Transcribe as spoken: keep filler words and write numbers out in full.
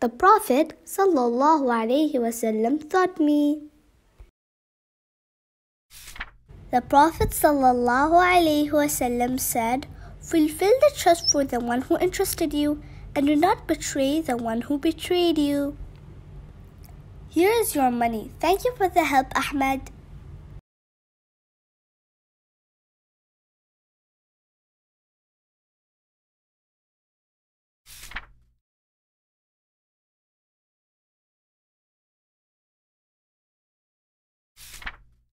The Prophet ﷺ taught me. The Prophet ﷺ said, "Fulfill the trust for the one who entrusted you, and do not betray the one who betrayed you." Here is your money. Thank you for the help, Ahmed.